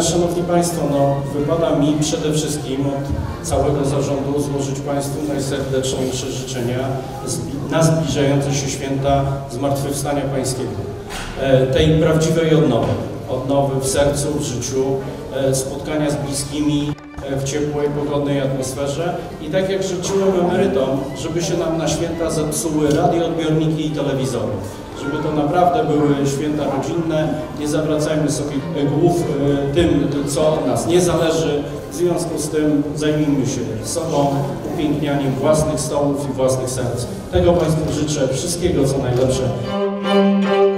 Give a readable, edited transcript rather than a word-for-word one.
Szanowni Państwo, wypada mi przede wszystkim od całego zarządu złożyć Państwu najserdeczniejsze życzenia na zbliżające się święta Zmartwychwstania Pańskiego. Tej prawdziwej odnowy w sercu, w życiu, spotkania z bliskimi w ciepłej, pogodnej atmosferze i tak jak życzyłem emerytom, żeby się nam na święta zepsuły radioodbiorniki i telewizory. Żeby to naprawdę były święta rodzinne, nie zawracajmy sobie głów tym, co od nas nie zależy. W związku z tym zajmijmy się sobą, upięknianiem własnych stołów i własnych serc. Tego Państwu życzę, wszystkiego co najlepsze.